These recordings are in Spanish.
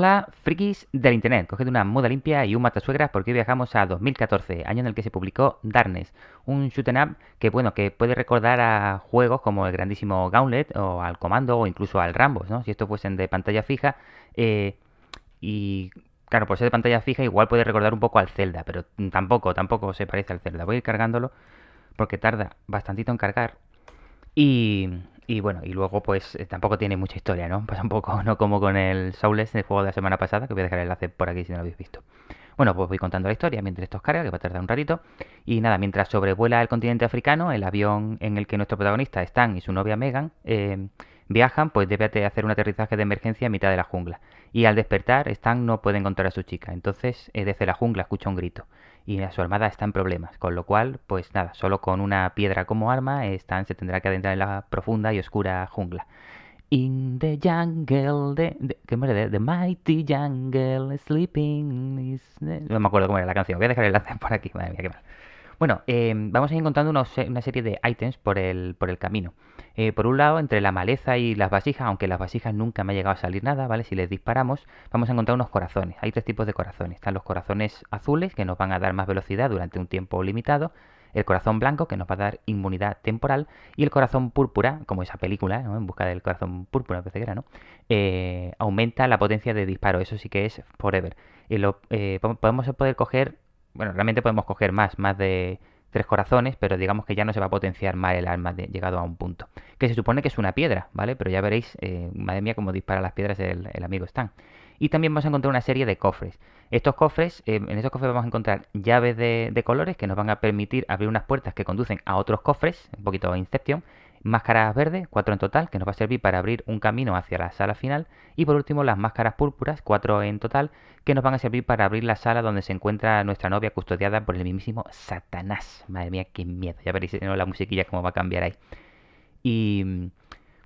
Hola, frikis del internet, coged una muda limpia y un matasuegras porque hoy viajamos a 2014, año en el que se publicó Darkness, un shoot 'em up que bueno, que puede recordar a juegos como el grandísimo Gauntlet o al Comando o incluso al Rambos, ¿no? Si esto fuesen de pantalla fija, y claro, por ser de pantalla fija igual puede recordar un poco al Zelda, pero tampoco se parece al Zelda. Voy a ir cargándolo porque tarda bastantito en cargar y bueno, y luego pues tampoco tiene mucha historia, ¿no? Pasa un poco, ¿no? Como con el Souless, el juego de la semana pasada, que voy a dejar el enlace por aquí si no lo habéis visto. Bueno, pues voy contando la historia mientras esto os carga, que va a tardar un ratito. Y nada, mientras sobrevuela el continente africano, el avión en el que nuestro protagonista, Stan, y su novia Megan viajan, pues debe hacer un aterrizaje de emergencia en mitad de la jungla. Y al despertar, Stan no puede encontrar a su chica. Entonces, desde la jungla escucha un grito. Y su armada está en problemas, con lo cual, pues nada, solo con una piedra como arma, Stan se tendrá que adentrar en la profunda y oscura jungla. In the jungle, the mighty jungle, sleeping is... No me acuerdo cómo era la canción, voy a dejar el enlace por aquí, madre mía, qué mal. Bueno, vamos a ir encontrando una serie de ítems por el camino. Por un lado, entre la maleza y las vasijas, aunque las vasijas nunca me ha llegado a salir nada, ¿vale? Si les disparamos, vamos a encontrar unos corazones. Hay tres tipos de corazones. Están los corazones azules, que nos van a dar más velocidad durante un tiempo limitado. El corazón blanco, que nos va a dar inmunidad temporal. Y el corazón púrpura, como esa película, ¿no? En busca del corazón púrpura, parece que era, ¿no? Aumenta la potencia de disparo. Eso sí que es forever. Podemos coger... Bueno, realmente podemos coger más de 3 corazones, pero digamos que ya no se va a potenciar más el arma llegado a un punto. Que se supone que es una piedra, ¿vale? Pero ya veréis, madre mía, cómo dispara las piedras el amigo Stan. Y también vamos a encontrar una serie de cofres. En estos cofres vamos a encontrar llaves de colores que nos van a permitir abrir unas puertas que conducen a otros cofres, un poquito Inception. Máscaras verdes, 4 en total, que nos va a servir para abrir un camino hacia la sala final. Y por último las máscaras púrpuras, 4 en total, que nos van a servir para abrir la sala donde se encuentra nuestra novia custodiada por el mismísimo Satanás. Madre mía, qué miedo. Ya veréis, ¿no?, la musiquilla cómo va a cambiar ahí. Y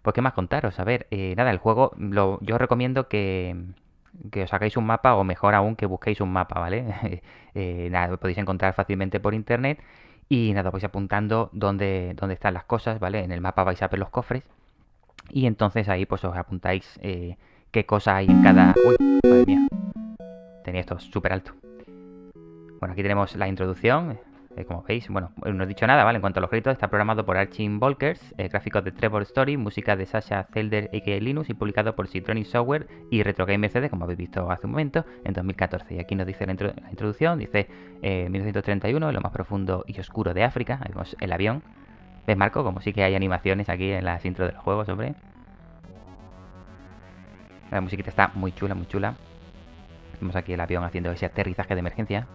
pues qué más contaros. A ver, nada, el juego, yo os recomiendo que os hagáis un mapa, o mejor aún que busquéis un mapa, ¿vale? Nada, lo podéis encontrar fácilmente por internet. Y nada, vais apuntando dónde están las cosas, ¿vale? En el mapa vais a ver los cofres. Y entonces ahí pues os apuntáis qué cosas hay en cada... ¡Uy! ¡Madre mía! Tenía esto súper alto. Bueno, aquí tenemos la introducción. Como veis, bueno, no he dicho nada, ¿vale? En cuanto a los créditos, está programado por Archim Volkers, gráficos de Trevor Story, música de Sasha Zelder y Linus, y publicado por Psytronik Software y Retro Game Ltd., como habéis visto hace un momento, en 2014. Y aquí nos dice la introducción, dice 1931, en lo más profundo y oscuro de África. Ahí vemos el avión. ¿Ves, Marco? Como sí que hay animaciones aquí en las intros de los juegos, hombre. La musiquita está muy chula, muy chula. Vemos aquí el avión haciendo ese aterrizaje de emergencia.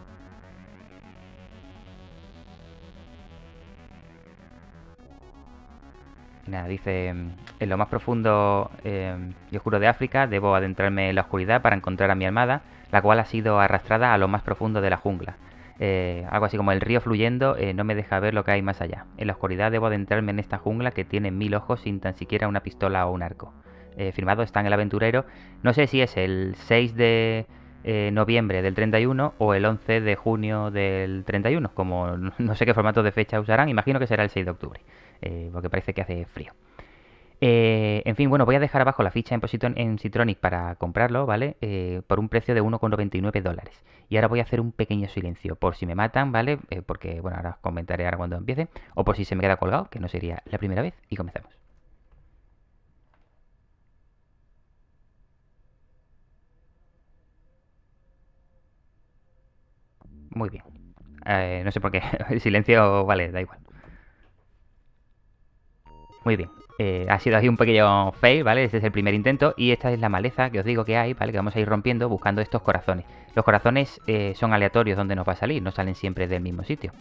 Nada, dice, en lo más profundo y oscuro de África debo adentrarme en la oscuridad para encontrar a mi armada, la cual ha sido arrastrada a lo más profundo de la jungla. Algo así como el río fluyendo no me deja ver lo que hay más allá. En la oscuridad debo adentrarme en esta jungla que tiene 1000 ojos sin tan siquiera una pistola o un arco. Firmado Stan el aventurero. No sé si es el 6 de noviembre del 31 o el 11 de junio del 31. Como no sé qué formato de fecha usarán, imagino que será el 6 de octubre. Porque parece que hace frío. En fin, bueno, voy a dejar abajo la ficha en Psytronik para comprarlo, ¿vale? Por un precio de $1,99. Y ahora voy a hacer un pequeño silencio por si me matan, ¿vale? Porque, bueno, ahora os comentaré ahora cuando empiece. O por si se me queda colgado, que no sería la primera vez. Y comenzamos. Muy bien. No sé por qué. El silencio, vale, da igual. Muy bien, ha sido así un pequeño fail, ¿vale? Este es el primer intento y esta es la maleza que os digo que hay, ¿vale? Que vamos a ir rompiendo buscando estos corazones. Los corazones son aleatorios donde nos va a salir, no salen siempre del mismo sitio.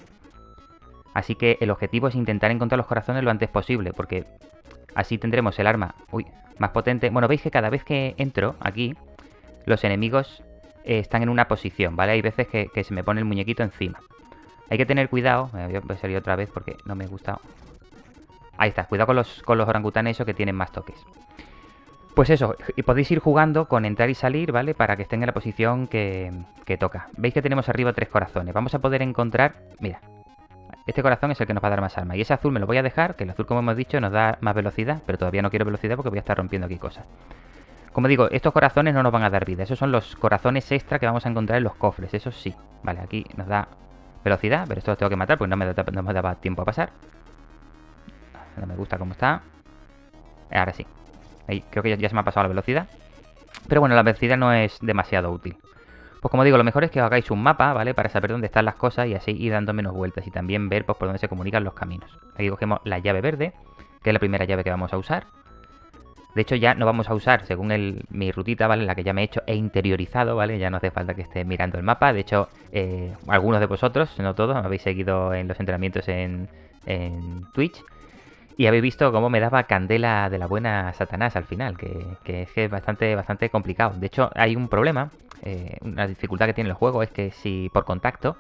Así que el objetivo es intentar encontrar los corazones lo antes posible, porque así tendremos el arma más potente. Bueno, veis que cada vez que entro aquí, los enemigos están en una posición, ¿vale? Hay veces que se me pone el muñequito encima. Hay que tener cuidado, voy a salir otra vez porque no me gusta... Ahí está, cuidado con los orangutanes esos que tienen más toques. Pues eso, y podéis ir jugando con entrar y salir, ¿vale? Para que estén en la posición que toca. Veis que tenemos arriba 3 corazones. Vamos a poder encontrar... Mira, este corazón es el que nos va a dar más arma. Y ese azul me lo voy a dejar, que el azul, como hemos dicho, nos da más velocidad. Pero todavía no quiero velocidad porque voy a estar rompiendo aquí cosas. Como digo, estos corazones no nos van a dar vida. Esos son los corazones extra que vamos a encontrar en los cofres. Eso sí. Vale, aquí nos da velocidad. Pero esto lo tengo que matar porque no me daba tiempo a pasar. No me gusta cómo está. Ahora sí. Ahí, creo que ya se me ha pasado la velocidad. Pero bueno, la velocidad no es demasiado útil. Pues como digo, lo mejor es que os hagáis un mapa, ¿vale? Para saber dónde están las cosas y así ir dando menos vueltas. Y también ver pues, por dónde se comunican los caminos. Aquí cogemos la llave verde, que es la primera llave que vamos a usar. De hecho ya no vamos a usar, según mi rutita, ¿vale? La que ya me he hecho, he interiorizado, ¿vale? Ya no hace falta que esté mirando el mapa. De hecho, algunos de vosotros, no todos, me habéis seguido en los entrenamientos en Twitch. Y habéis visto cómo me daba candela de la buena Satanás al final, que es bastante complicado. De hecho, hay un problema, una dificultad que tiene el juego, es que si por contacto,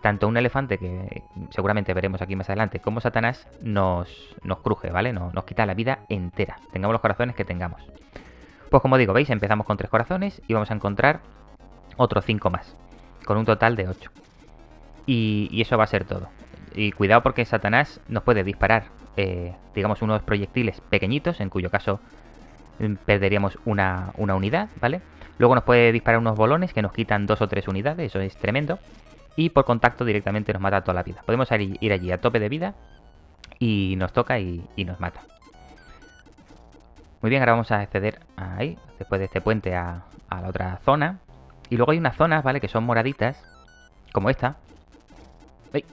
tanto un elefante, que seguramente veremos aquí más adelante, como Satanás, nos cruje, ¿vale? Nos quita la vida entera, tengamos los corazones que tengamos. Pues como digo, veis, empezamos con 3 corazones y vamos a encontrar otros 5 más, con un total de 8. Y eso va a ser todo. Y cuidado porque Satanás nos puede disparar, digamos, unos proyectiles pequeñitos, en cuyo caso perderíamos una unidad, ¿vale? Luego nos puede disparar unos bolones que nos quitan 2 o 3 unidades, eso es tremendo. Y por contacto directamente nos mata toda la vida. Podemos ir allí a tope de vida y nos toca y nos mata. Muy bien, ahora vamos a acceder ahí, después de este puente, a la otra zona. Y luego hay unas zonas, ¿vale? Que son moraditas, como esta. ¡Ay!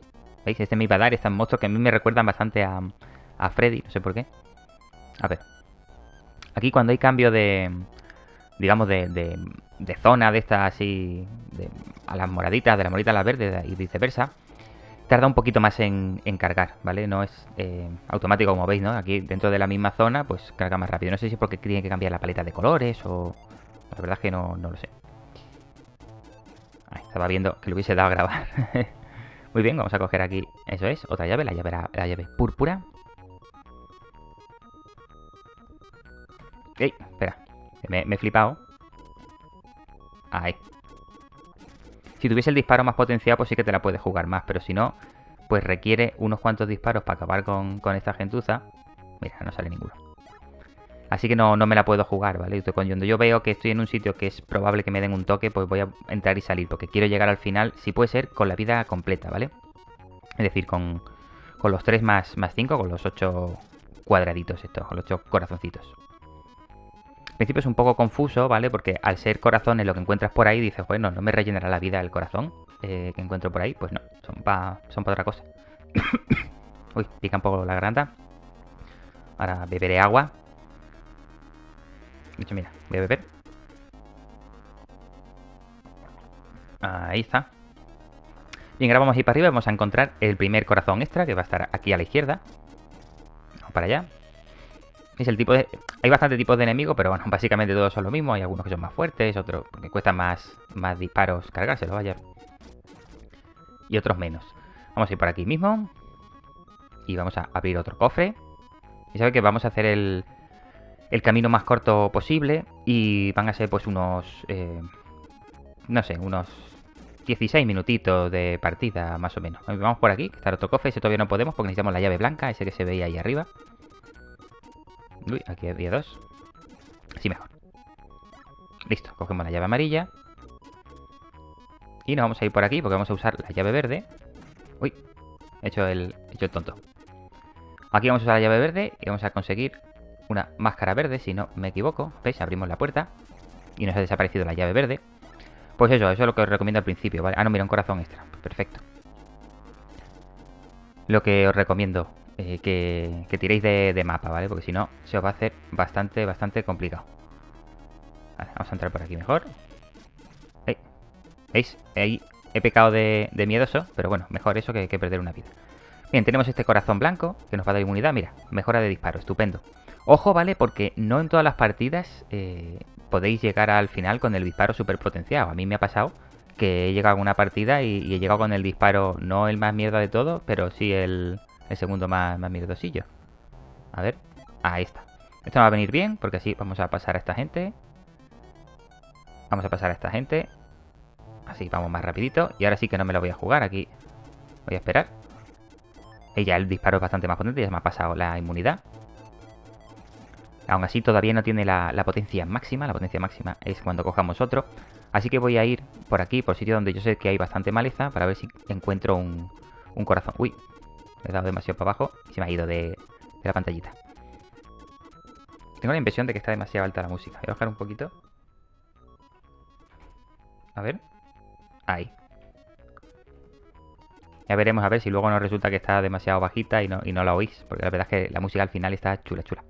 ¿Veis? Este es mi padar, estos monstruos que a mí me recuerdan bastante a Freddy, no sé por qué. A ver. Aquí cuando hay cambio de, digamos, de zona, de estas así, a las moraditas, de las moraditas a las verdes y viceversa, tarda un poquito más en cargar, ¿vale? No es automático, como veis, ¿no? Aquí dentro de la misma zona, pues carga más rápido. No sé si es porque tiene que cambiar la paleta de colores o... La verdad es que no lo sé. Ahí estaba viendo que le hubiese dado a grabar. Muy bien, vamos a coger aquí, eso es, otra llave, la llave púrpura. ¡Ey! Espera, me he flipado. Ahí. Si tuviese el disparo más potenciado, pues sí que te la puedes jugar más, pero si no, pues requiere unos cuantos disparos para acabar con esta gentuza. Mira, no sale ninguno. Así que no me la puedo jugar, ¿vale? Cuando yo veo que estoy en un sitio que es probable que me den un toque, pues voy a entrar y salir, porque quiero llegar al final, si puede ser, con la vida completa, ¿vale? Es decir, con los 3 más 5, con los 8 cuadraditos estos, con los 8 corazoncitos. Al principio es un poco confuso, ¿vale? Porque al ser corazones lo que encuentras por ahí, dices, bueno, ¿no me rellenará la vida el corazón que encuentro por ahí? Pues no, son para otra cosa. Uy, pica un poco la garganta. Ahora beberé agua. De hecho, mira, voy a beber. Ahí está. Bien, ahora vamos a ir para arriba. Vamos a encontrar el primer corazón extra, que va a estar aquí a la izquierda. Vamos para allá. Es el tipo de... Hay bastantes tipos de enemigos, pero bueno, básicamente todos son lo mismo. Hay algunos que son más fuertes, otros que cuestan más disparos cargárselo, vaya. Y otros menos. Vamos a ir por aquí mismo. Y vamos a abrir otro cofre. Y sabéis que vamos a hacer el camino más corto posible y van a ser pues unos, no sé, unos 16 minutitos de partida más o menos. Vamos por aquí, que está el otro cofre, ese todavía no podemos porque necesitamos la llave blanca, ese que se veía ahí arriba. Uy, aquí había 2. Así mejor. Listo, cogemos la llave amarilla y nos vamos a ir por aquí porque vamos a usar la llave verde. Uy, he hecho el tonto. Aquí vamos a usar la llave verde y vamos a conseguir una máscara verde, si no me equivoco. ¿Veis? Abrimos la puerta y nos ha desaparecido la llave verde. Pues eso es lo que os recomiendo al principio, ¿vale? Ah, no, mira, un corazón extra. Perfecto. Lo que os recomiendo, que tiréis de mapa, ¿vale? Porque si no, se os va a hacer bastante complicado. Vale, vamos a entrar por aquí mejor. Ahí. ¿Veis? Ahí he pecado de miedoso, pero bueno, mejor eso que perder una vida. Bien, tenemos este corazón blanco que nos va a dar inmunidad. Mira, mejora de disparo, estupendo. Ojo, ¿vale? Porque no en todas las partidas podéis llegar al final con el disparo super potenciado. A mí me ha pasado que he llegado a una partida y he llegado con el disparo, no el más mierda de todo, pero sí el segundo más mierdosillo. A ver, ahí está. Esto nos va a venir bien porque así vamos a pasar a esta gente. Vamos a pasar a esta gente. Así vamos más rapidito. Y ahora sí que no me lo voy a jugar aquí. Voy a esperar. Y ya el disparo es bastante más potente, ya se me ha pasado la inmunidad. Aún así todavía no tiene la potencia máxima. La potencia máxima es cuando cojamos otro. Así que voy a ir por aquí, por sitio donde yo sé que hay bastante maleza, para ver si encuentro un corazón. Uy, me he dado demasiado para abajo y se me ha ido de la pantallita. Tengo la impresión de que está demasiado alta la música. Voy a bajar un poquito. A ver. Ahí. Ya veremos a ver si luego nos resulta que está demasiado bajita y no la oís. Porque la verdad es que la música al final está chula, chula.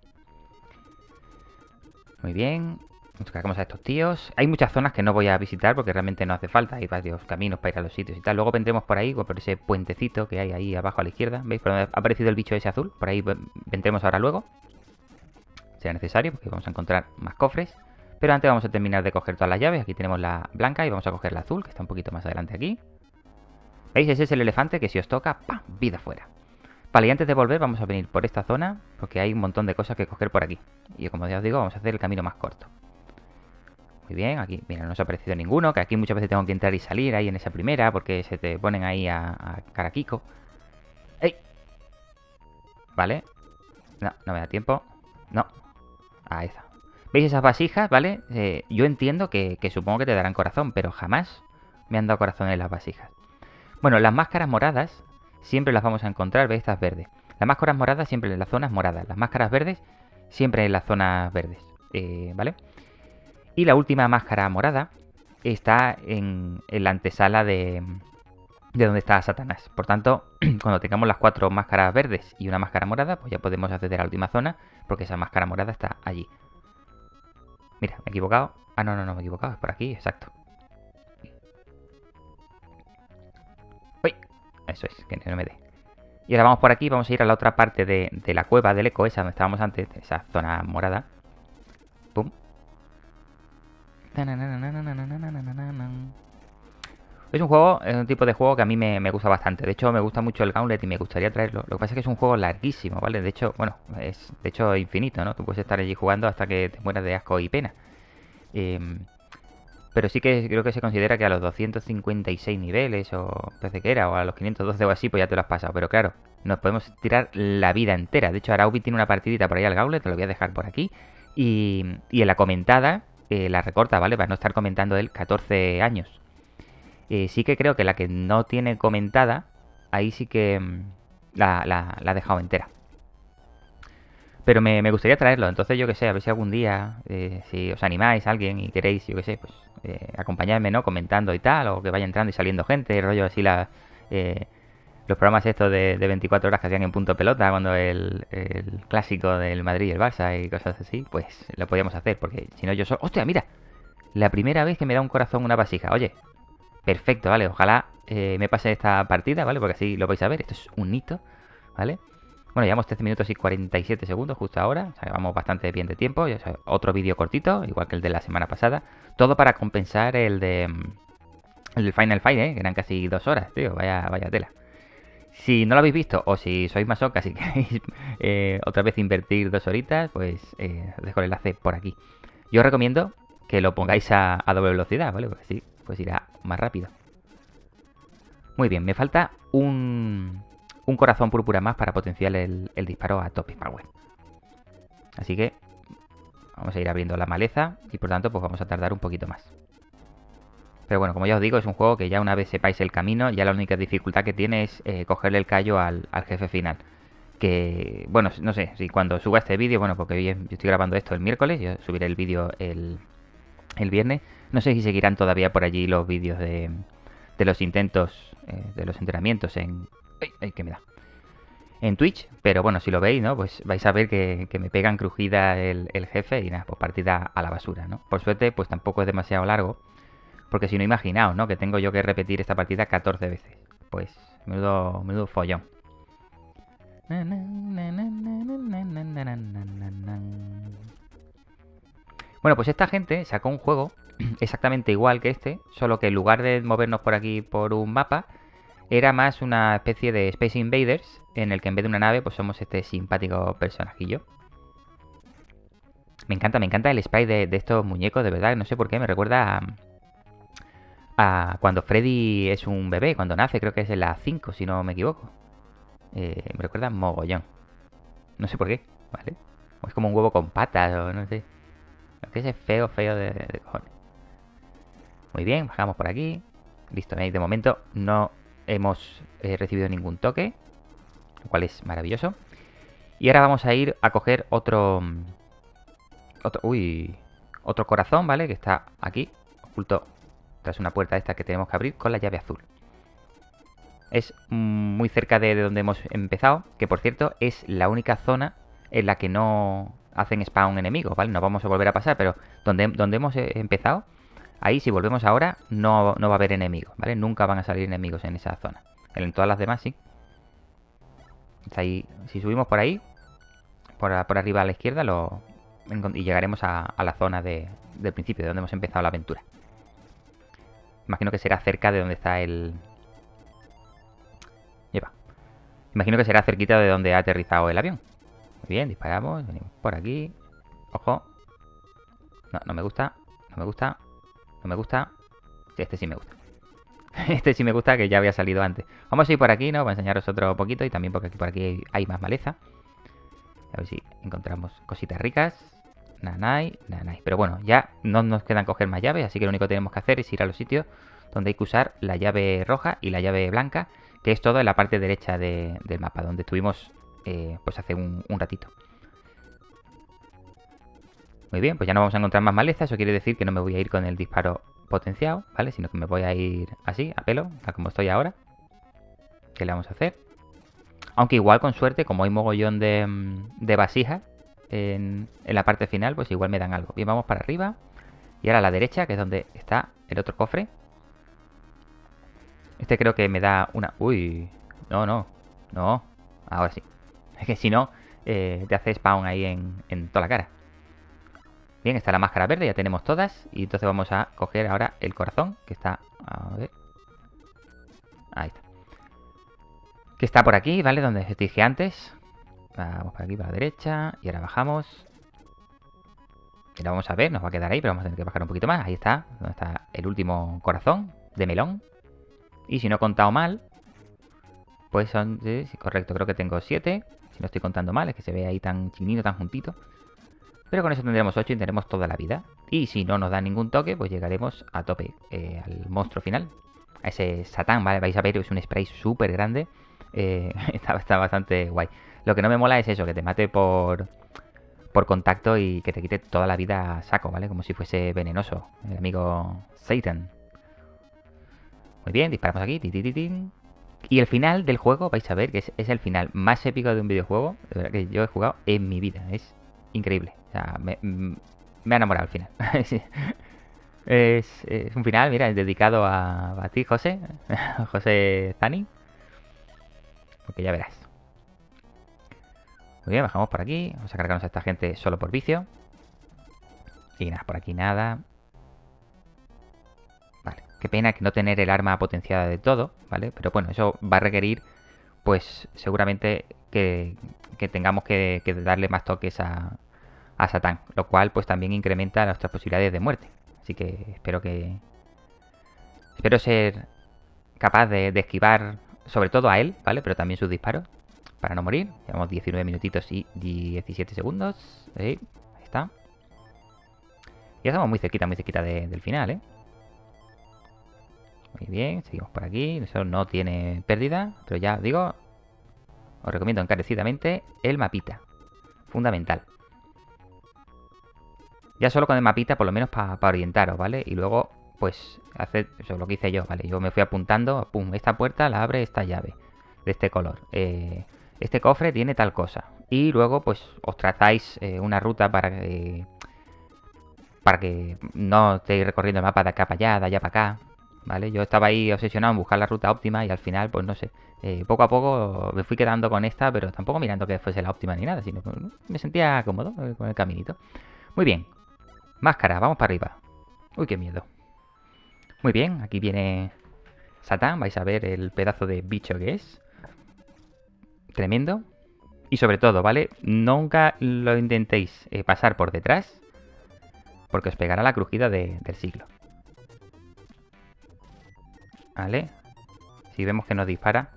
Muy bien. Nos cargamos a estos tíos. Hay muchas zonas que no voy a visitar porque realmente no hace falta. Hay varios caminos para ir a los sitios y tal. Luego vendremos por ahí, por ese puentecito que hay ahí abajo a la izquierda. ¿Veis? Por donde ha aparecido el bicho ese azul. Por ahí vendremos ahora luego. Será necesario porque vamos a encontrar más cofres. Pero antes vamos a terminar de coger todas las llaves. Aquí tenemos la blanca y vamos a coger la azul, que está un poquito más adelante aquí. ¿Veis? Ese es el elefante que si os toca, ¡pam!, vida fuera. Vale, y antes de volver vamos a venir por esta zona, porque hay un montón de cosas que coger por aquí. Y como ya os digo, vamos a hacer el camino más corto. Muy bien, aquí, mira, no os ha aparecido ninguno, que aquí muchas veces tengo que entrar y salir ahí en esa primera, porque se te ponen ahí a caraquico. ¡Ey! Vale. No, no me da tiempo. No. Ahí está. ¿Veis esas vasijas, vale? Yo entiendo que supongo que te darán corazón, pero jamás me han dado corazón en las vasijas. Bueno, las máscaras moradas siempre las vamos a encontrar, ¿veis? Estas verdes. Las máscaras moradas siempre en las zonas moradas. Las máscaras verdes siempre en las zonas verdes, ¿vale? Y la última máscara morada está en la antesala de donde está Satanás. Por tanto, cuando tengamos las cuatro máscaras verdes y una máscara morada, pues ya podemos acceder a la última zona, porque esa máscara morada está allí. Mira, me he equivocado. Ah, no, no, no, me he equivocado. Es por aquí, exacto. Uy, eso es, que no me dé. Y ahora vamos por aquí, vamos a ir a la otra parte de la cueva del eco, esa donde estábamos antes, esa zona morada. Pum. Es un juego, es un tipo de juego que a mí me gusta bastante. De hecho, me gusta mucho el Gauntlet y me gustaría traerlo. Lo que pasa es que es un juego larguísimo, ¿vale? De hecho, bueno, es de hecho infinito, ¿no? Tú puedes estar allí jugando hasta que te mueras de asco y pena. Pero sí que creo que se considera que a los 256 niveles, o parece que era, o a los 512 o así, pues ya te lo has pasado. Pero claro, nos podemos tirar la vida entera. De hecho, ahora Ubi tiene una partidita por ahí al Gauntlet, te lo voy a dejar por aquí. Y en la comentada, la recorta, ¿vale? Para no estar comentando él 14 años. Sí que creo que la que no tiene comentada, ahí sí que la ha dejado entera. Pero me gustaría traerlo, entonces yo que sé, a ver si algún día, si os animáis a alguien y queréis, yo que sé, pues acompañadme, ¿no? Comentando y tal, o que vaya entrando y saliendo gente, rollo así los programas estos de 24 horas que hacían en Punto Pelota, cuando el clásico del Madrid y el Barça y cosas así, pues lo podíamos hacer, porque si no yo solo... ¡Hostia, mira! La primera vez que me da un corazón una vasija, oye... Perfecto, ¿vale? Ojalá me pase esta partida, ¿vale? Porque así lo vais a ver. Esto es un hito, ¿vale? Bueno, llevamos 13 minutos y 47 segundos justo ahora. O sea, vamos bastante bien de tiempo. O sea, otro vídeo cortito, igual que el de la semana pasada. Todo para compensar el del Final Fight, ¿eh? Que eran casi 2 horas, tío. Vaya tela. Si no lo habéis visto o si sois masocas y queréis otra vez invertir 2 horitas, pues os dejo el enlace por aquí. Yo os recomiendo que lo pongáis a doble velocidad, ¿vale? Porque así pues irá más rápido. Muy bien, me falta un corazón púrpura más para potenciar el disparo a tope power. Así que vamos a ir abriendo la maleza y por tanto pues vamos a tardar un poquito más. Pero bueno, como ya os digo, es un juego que ya una vez sepáis el camino, ya la única dificultad que tiene es cogerle el callo al jefe final. Que, bueno, no sé, si cuando suba este vídeo, bueno, porque hoy yo estoy grabando esto el miércoles, yo subiré el vídeo el viernes. No sé si seguirán todavía por allí los vídeos de los intentos, de los entrenamientos en... ¡Ay! ¡Ay! ¿Qué me da? En Twitch, pero bueno, si lo veis, ¿no? Pues vais a ver que me pegan crujida el jefe y nada, pues partida a la basura, ¿no? Por suerte, pues tampoco es demasiado largo, porque si no, imaginaos, ¿no? Que tengo yo que repetir esta partida 14 veces. Pues, menudo follón. Bueno, pues esta gente sacó un juego exactamente igual que este, solo que en lugar de movernos por aquí por un mapa, era más una especie de Space Invaders, en el que en vez de una nave, pues somos este simpático personajillo. Me encanta el sprite de estos muñecos, de verdad, no sé por qué, me recuerda a cuando Freddy es un bebé, cuando nace, creo que es en la 5, si no me equivoco. Me recuerda mogollón. No sé por qué, ¿vale? O es como un huevo con patas, o no sé. Lo que es feo, feo de cojones. Muy bien, bajamos por aquí. Listo, veis, de momento no hemos recibido ningún toque, lo cual es maravilloso. Y ahora vamos a ir a coger otro corazón, ¿vale? Que está aquí, oculto tras una puerta esta que tenemos que abrir con la llave azul. Es muy cerca de donde hemos empezado, que por cierto es la única zona en la que no hacen spawn enemigos, ¿vale? No vamos a volver a pasar, pero donde hemos empezado, ahí si volvemos ahora no va a haber enemigos, ¿vale? Nunca van a salir enemigos en esa zona. En todas las demás sí. Ahí, si subimos por ahí, por arriba a la izquierda, y llegaremos a la zona del principio, de donde hemos empezado la aventura. Imagino que será cerca de donde está el... Lleva. Imagino que será cerquita de donde ha aterrizado el avión. Muy bien, disparamos, venimos por aquí. Ojo. No me gusta, no me gusta, no me gusta. Este sí me gusta. Este sí me gusta, que ya había salido antes. Vamos a ir por aquí, ¿no? Para enseñaros otro poquito. Y también porque aquí por aquí hay más maleza. A ver si encontramos cositas ricas. Nanay, nanay. Pero bueno, ya no nos quedan coger más llaves. Así que lo único que tenemos que hacer es ir a los sitios donde hay que usar la llave roja y la llave blanca, que es todo en la parte derecha del mapa, donde estuvimos pues hace un ratito. Muy bien, pues ya no vamos a encontrar más maleza. Eso quiere decir que no me voy a ir con el disparo potenciado, ¿vale? Sino que me voy a ir así, a pelo, a como estoy ahora. ¿Qué le vamos a hacer? Aunque igual con suerte, como hay mogollón de vasijas en la parte final, pues igual me dan algo. Bien, vamos para arriba. Y ahora a la derecha, que es donde está el otro cofre. Este creo que me da una... Uy, no. Ahora sí. Es que si no, te hace spawn ahí en toda la cara. Bien, está la máscara verde, ya tenemos todas. Y entonces vamos a coger ahora el corazón, que está... A ver... Ahí está. Que está por aquí, ¿vale? Donde os dije antes. Vamos por aquí, para la derecha. Y ahora bajamos. Y la vamos a ver, nos va a quedar ahí, pero vamos a tener que bajar un poquito más. Ahí está, donde está el último corazón de melón. Y si no he contado mal, pues son... Sí, correcto, creo que tengo 7. Si no estoy contando mal, es que se ve ahí tan chinito, tan juntito. Pero con eso tendremos 8 y tendremos toda la vida. Y si no nos da ningún toque, pues llegaremos a tope al monstruo final. A ese Satán, ¿vale? Vais a ver, es un spray súper grande. Está bastante guay. Lo que no me mola es eso, que te mate por contacto y que te quite toda la vida a saco, ¿vale? Como si fuese venenoso, el amigo Satan. Muy bien, disparamos aquí. Y el final del juego, vais a ver que es el final más épico de un videojuego, de verdad, que yo he jugado en mi vida. Es increíble. O sea, me ha enamorado al final. Es un final, mira, dedicado a ti, José. José Zani. Porque ya verás. Muy bien, bajamos por aquí. Vamos a cargarnos a esta gente solo por vicio. Y nada, por aquí nada. Vale, qué pena que no tener el arma potenciada de todo, ¿vale? Pero bueno, eso va a requerir, pues seguramente que tengamos que darle más toques a Satán. Lo cual pues también incrementa nuestras posibilidades de muerte. Así que espero ser capaz de esquivar sobre todo a él, ¿vale? Pero también sus disparos, para no morir. Llevamos 19 minutitos y 17 segundos. Sí, ahí está. Ya estamos muy cerquita del final, ¿eh? Muy bien, seguimos por aquí. Eso no tiene pérdida, pero ya digo, os recomiendo encarecidamente el mapita. Fundamental. Ya solo con el mapita, por lo menos para orientaros, ¿vale? Y luego, pues, hacer eso, lo que hice yo, ¿vale? Yo me fui apuntando, pum, esta puerta la abre esta llave, de este color. Este cofre tiene tal cosa. Y luego, pues, os trazáis una ruta para que no estéis recorriendo el mapa de acá para allá, de allá para acá, ¿vale? Yo estaba ahí obsesionado en buscar la ruta óptima y al final, pues, no sé. Poco a poco me fui quedando con esta, pero tampoco mirando que fuese la óptima ni nada, sino que me sentía cómodo con el caminito. Muy bien. Máscara, vamos para arriba. Uy, qué miedo. Muy bien, aquí viene Satán. Vais a ver el pedazo de bicho que es. Tremendo. Y sobre todo, ¿vale? Nunca lo intentéis pasar por detrás, porque os pegará la crujida del siglo. Vale. Si vemos que nos dispara.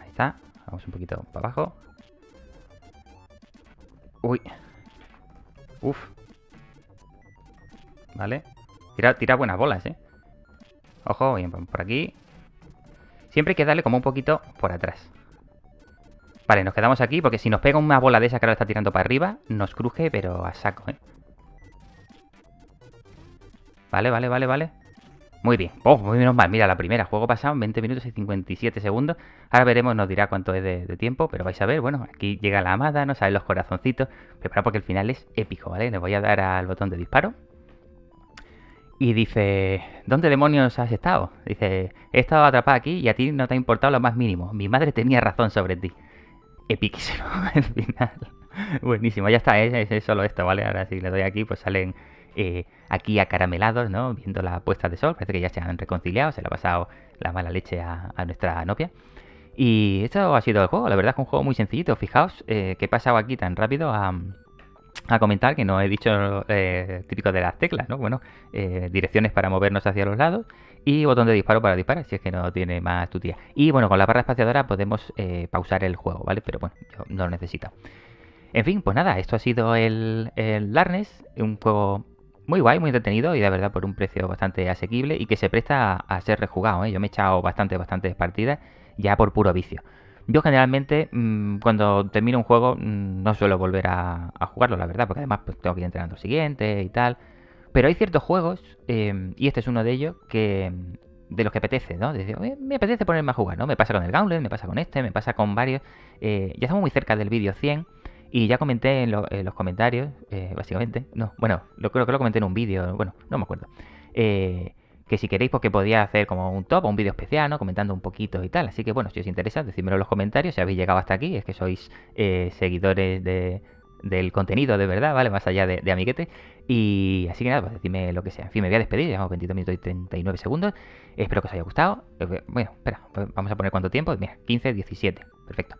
Ahí está. Vamos un poquito para abajo. Uy. Uf. Vale. Tira buenas bolas, ¿eh? Ojo, bien, por aquí. Siempre hay que darle como un poquito por atrás. Vale, nos quedamos aquí porque si nos pega una bola de esa que ahora está tirando para arriba, nos cruje, pero a saco, ¿eh? Vale, vale, vale, vale. Muy bien. Oh, muy menos mal. Mira, la primera. Juego pasado en 20 minutos y 57 segundos. Ahora veremos, nos dirá cuánto es de tiempo, pero vais a ver. Bueno, aquí llega la amada, nos salen los corazoncitos. Preparad porque el final es épico, ¿vale? Le voy a dar al botón de disparo. Y dice, ¿dónde demonios has estado? Dice, he estado atrapada aquí y a ti no te ha importado lo más mínimo. Mi madre tenía razón sobre ti. Epiquísimo el final. Buenísimo, ya está, es solo esto, ¿vale? Ahora si le doy aquí, pues salen aquí acaramelados, ¿no? Viendo la puesta de sol. Parece que ya se han reconciliado, se le ha pasado la mala leche a nuestra novia. Y esto ha sido el juego, la verdad es que un juego muy sencillito. Fijaos que he pasado aquí tan rápido a comentar que no he dicho típico de las teclas, ¿no? Bueno, direcciones para movernos hacia los lados y botón de disparo para disparar, si es que no tiene más tutía. Y bueno, con la barra espaciadora podemos pausar el juego, ¿vale? Pero bueno, yo no lo necesito. En fin, pues nada, esto ha sido el Darkness, un juego muy guay, muy entretenido y de verdad por un precio bastante asequible y que se presta a ser rejugado, ¿eh? Yo me he echado bastantes partidas ya por puro vicio. Yo generalmente cuando termino un juego no suelo volver a jugarlo, la verdad, porque además pues, tengo que ir entrenando al siguiente y tal. Pero hay ciertos juegos, y este es uno de ellos, que de los que apetece, ¿no? Decir, me apetece ponerme a jugar, ¿no? Me pasa con el Gauntlet, me pasa con este, me pasa con varios. Ya estamos muy cerca del vídeo 100 y ya comenté en los comentarios, básicamente. No, bueno, creo que lo comenté en un vídeo, bueno, no me acuerdo. Que si queréis, porque podía hacer como un top o un vídeo especial, ¿no? Comentando un poquito y tal. Así que, bueno, si os interesa, decídmelo en los comentarios. Si habéis llegado hasta aquí, es que sois seguidores del contenido, de verdad, ¿vale? Más allá de amiguete. Y así que nada, pues decidme lo que sea. En fin, me voy a despedir. Llevamos 22 minutos y 39 segundos. Espero que os haya gustado. Bueno, espera, vamos a poner cuánto tiempo. Mira, 15, 17. Perfecto.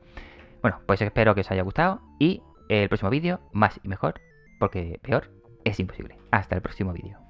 Bueno, pues espero que os haya gustado. Y el próximo vídeo, más y mejor, porque peor es imposible. Hasta el próximo vídeo.